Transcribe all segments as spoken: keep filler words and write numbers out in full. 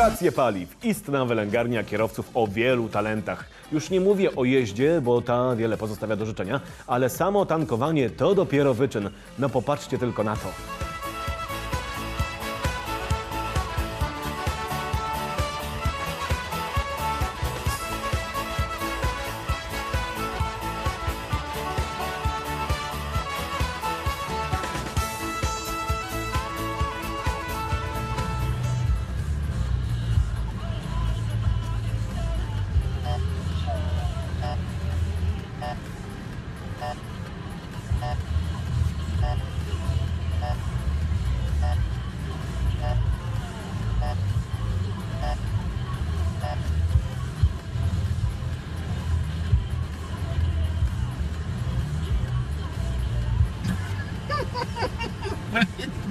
Stacje paliw. Istna wylęgarnia kierowców o wielu talentach. Już nie mówię o jeździe, bo ta wiele pozostawia do życzenia, ale samo tankowanie to dopiero wyczyn. No popatrzcie tylko na to.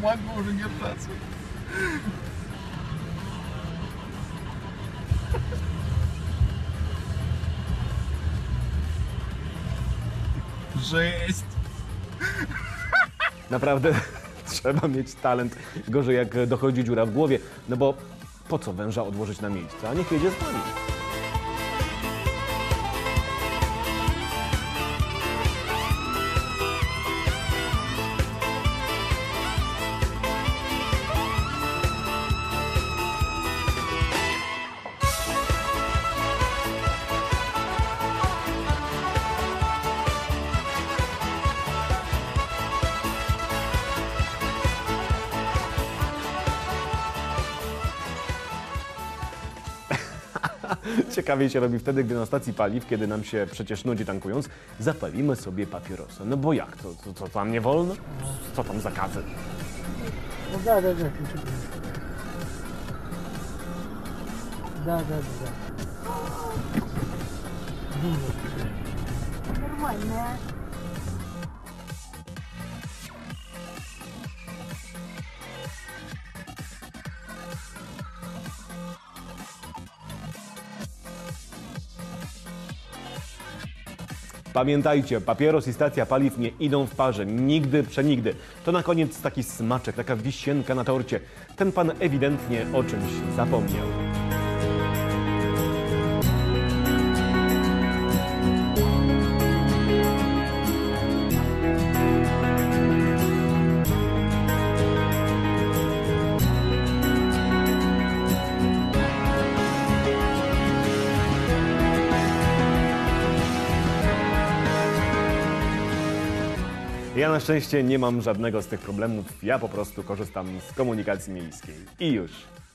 Mogę, że nie pracuj. Żeść! Naprawdę trzeba mieć talent. Gorzej jak dochodzi dziura w głowie, no bo po co węża odłożyć na miejsce, a niech jedzie z nami. Ciekawie się robi wtedy, gdy na stacji paliw, kiedy nam się przecież nudzi tankując, zapalimy sobie papierosa. No bo jak? To, to, to tam nie wolno? Co tam zakazy? No da, da, da. Da, da, da. Normalnie. Pamiętajcie, papieros i stacja paliw nie idą w parze. Nigdy, przenigdy. To na koniec taki smaczek, taka wisienka na torcie. Ten pan ewidentnie o czymś zapomniał. Ja na szczęście nie mam żadnego z tych problemów, ja po prostu korzystam z komunikacji miejskiej i już.